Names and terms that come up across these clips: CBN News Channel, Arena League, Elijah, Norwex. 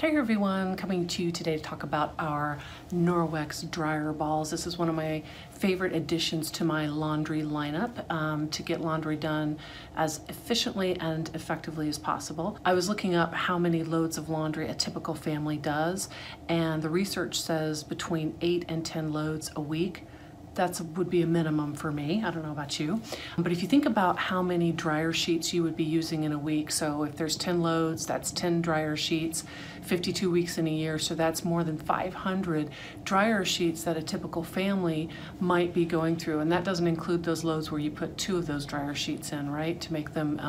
Hey everyone, coming to you today to talk about our Norwex dryer balls. This is one of my favorite additions to my laundry lineup to get laundry done as efficiently and effectively as possible. I was looking up how many loads of laundry a typical family does, and the research says between 8 and 10 loads a week. That would be a minimum for me. I don't know about you. But if you think about how many dryer sheets you would be using in a week, so if there's 10 loads, that's 10 dryer sheets, 52 weeks in a year, so that's more than 500 dryer sheets that a typical family might be going through. And that doesn't include those loads where you put 2 of those dryer sheets in, right, to make them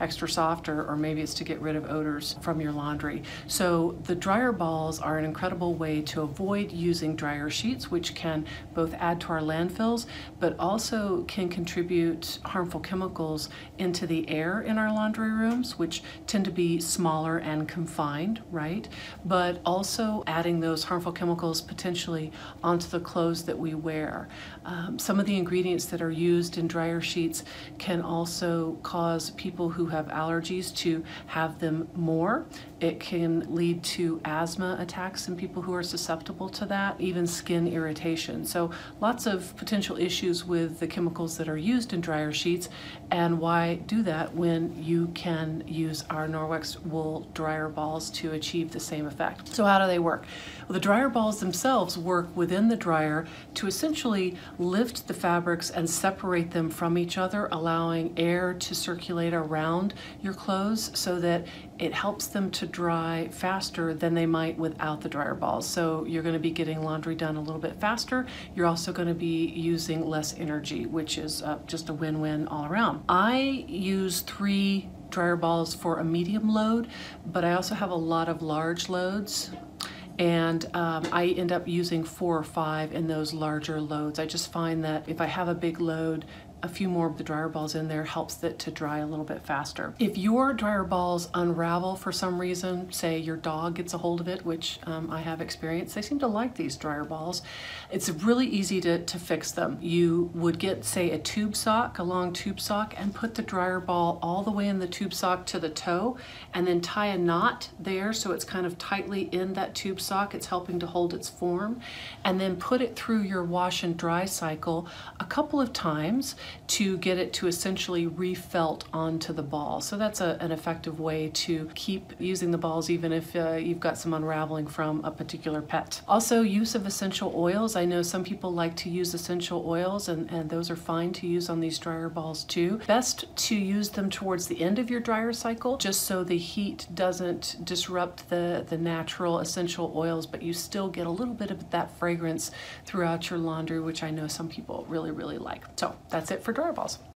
extra soft, or maybe it's to get rid of odors from your laundry. So the dryer balls are an incredible way to avoid using dryer sheets, which can both add to our landfills, but also can contribute harmful chemicals into the air in our laundry rooms, which tend to be smaller and confined, right? But also adding those harmful chemicals potentially onto the clothes that we wear. Some of the ingredients that are used in dryer sheets can also cause people who have allergies to have them more. It can lead to asthma attacks in people who are susceptible to that, even skin irritation. So lots of potential issues with the chemicals that are used in dryer sheets. And why do that when you can use our Norwex wool dryer balls to achieve the same effect? So how do they work? Well, the dryer balls themselves work within the dryer to essentially lift the fabrics and separate them from each other, allowing air to circulate around your clothes so that it helps them to dry faster than they might without the dryer balls. So you're going to be getting laundry done a little bit faster. You're also going to be using less energy, which is just a win-win all around. I use 3 dryer balls for a medium load, but I also have a lot of large loads. And I end up using 4 or 5 in those larger loads. I just find that if I have a big load, a few more of the dryer balls in there helps it to dry a little bit faster. If your dryer balls unravel for some reason, say your dog gets a hold of it, which I have experienced, they seem to like these dryer balls. It's really easy to fix them. You would get, say, a tube sock, a long tube sock, and put the dryer ball all the way in the tube sock to the toe, and then tie a knot there so it's kind of tightly in that tube sock. It's helping to hold its form, and then put it through your wash and dry cycle a couple of times to get it to essentially refelt onto the ball. So that's an effective way to keep using the balls even if you've got some unraveling from a particular pet. Also, use of essential oils. I know some people like to use essential oils, and those are fine to use on these dryer balls too. Best to use them towards the end of your dryer cycle, just so the heat doesn't disrupt the natural essential oils, but you still get a little bit of that fragrance throughout your laundry, which I know some people really, really like. So that's it for dryer balls.